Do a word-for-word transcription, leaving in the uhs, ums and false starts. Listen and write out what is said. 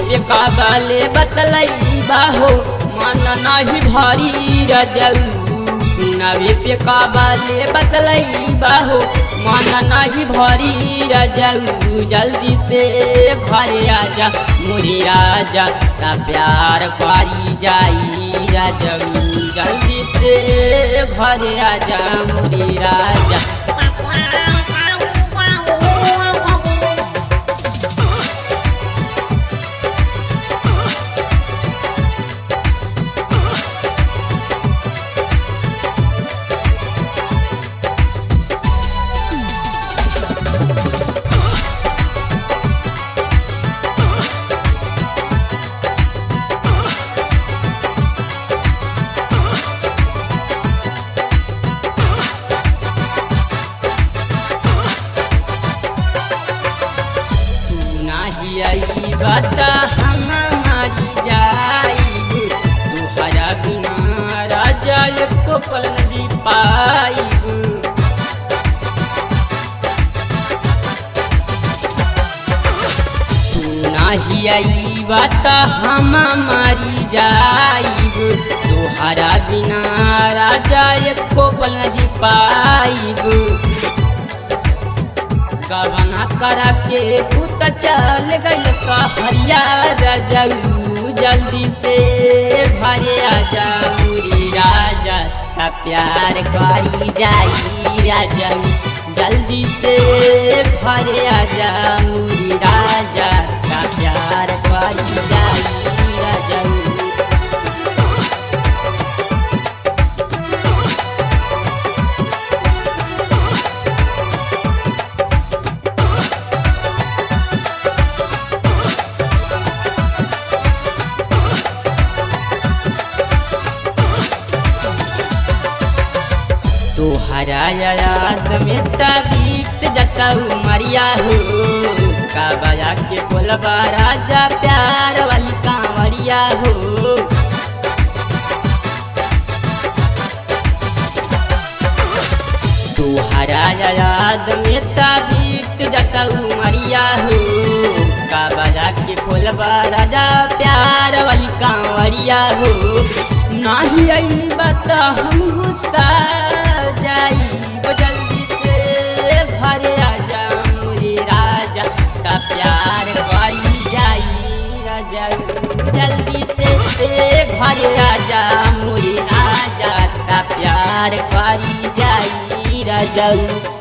का बाले बतलाई बाहो मन नाही भारी रजऊ नवे का बाले बतलाई बाहो मन नाही भारी रजऊ जल्दी से घर आजा मुरी राजा ता प्यार पारी जाई रजऊ जल्दी से घर आजा मुरी राजा। बता हम मारी जाई तुहरा बिना राजा एको पल नहीं पाई तू नाही आई बता हम मारी जाई तुहरा बिना राजा एको पल नहीं पाई गवना करा के कुत चल गइल सहरिया रजऊ जल्दी से घर आजा मुरी राजा ता प्यार करी जाई रजऊ जल्दी से घर आजा मुरी राजा ता प्यार करी जाई रजऊ। तुहरा याद में बीत जता उमरिया हो काबा के कोलबा राजा प्यार वाली कांवरिया हो तुहरा याद में बीत जता उमरिया हो काबा के कोलबा राजा प्यार वाली कांवरिया हो नाही आई बता हम गुस्सा जाई जल्दी से घर आजा मुरी राजा ता प्यार करी जाई राजा जल्दी से घर आजा मुरी राजा ता प्यार करी जाई राजा।